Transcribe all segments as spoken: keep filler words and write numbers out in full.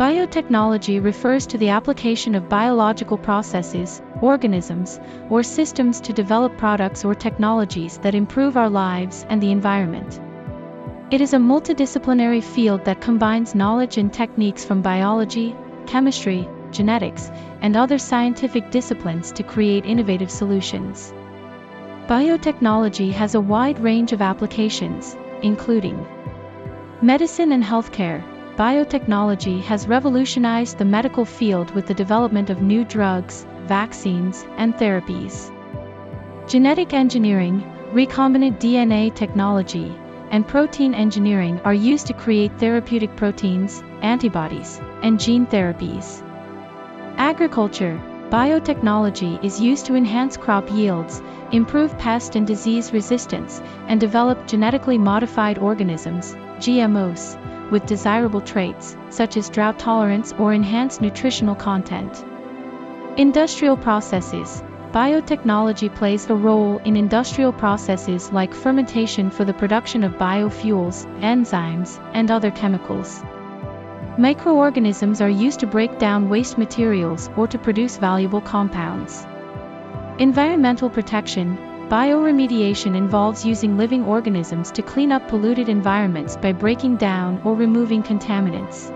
Biotechnology refers to the application of biological processes, organisms, or systems to develop products or technologies that improve our lives and the environment. It is a multidisciplinary field that combines knowledge and techniques from biology, chemistry, genetics, and other scientific disciplines to create innovative solutions. Biotechnology has a wide range of applications, including medicine and healthcare. Biotechnology has revolutionized the medical field with the development of new drugs, vaccines, and therapies. Genetic engineering, recombinant D N A technology, and protein engineering are used to create therapeutic proteins, antibodies, and gene therapies. Agriculture, biotechnology is used to enhance crop yields, improve pest and disease resistance, and develop genetically modified organisms, G M Os, with desirable traits, such as drought tolerance or enhanced nutritional content. Industrial processes. Biotechnology plays a role in industrial processes like fermentation for the production of biofuels, enzymes, and other chemicals. Microorganisms are used to break down waste materials or to produce valuable compounds. Environmental protection. Bioremediation involves using living organisms to clean up polluted environments by breaking down or removing contaminants.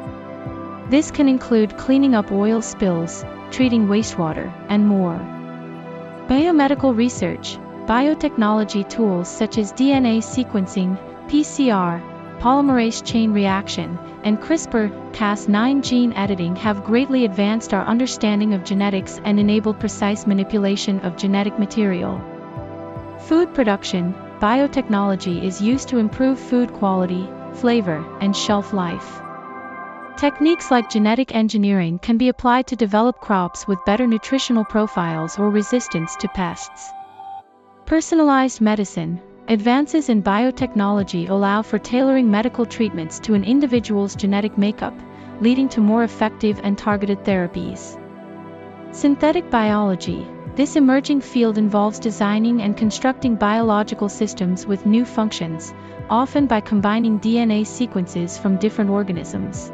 This can include cleaning up oil spills, treating wastewater, and more. Biomedical research. Biotechnology tools such as D N A sequencing, P C R, polymerase chain reaction, and CRISPR Cas nine gene editing have greatly advanced our understanding of genetics and enabled precise manipulation of genetic material. Food production. Biotechnology is used to improve food quality, flavor, and shelf life. Techniques like genetic engineering can be applied to develop crops with better nutritional profiles or resistance to pests. Personalized medicine. Advances in biotechnology allow for tailoring medical treatments to an individual's genetic makeup, leading to more effective and targeted therapies. Synthetic biology. This emerging field involves designing and constructing biological systems with new functions, often by combining D N A sequences from different organisms.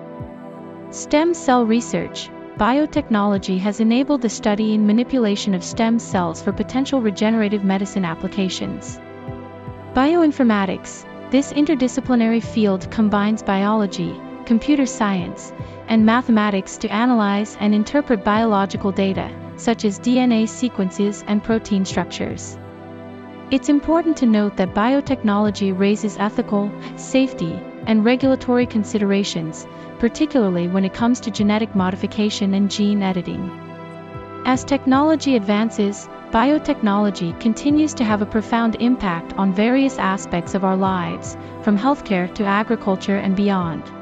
Stem cell research. Biotechnology has enabled the study and manipulation of stem cells for potential regenerative medicine applications. Bioinformatics. This interdisciplinary field combines biology, computer science, and mathematics to analyze and interpret biological data, such as D N A sequences and protein structures. It's important to note that biotechnology raises ethical, safety, and regulatory considerations, particularly when it comes to genetic modification and gene editing. As technology advances, biotechnology continues to have a profound impact on various aspects of our lives, from healthcare to agriculture and beyond.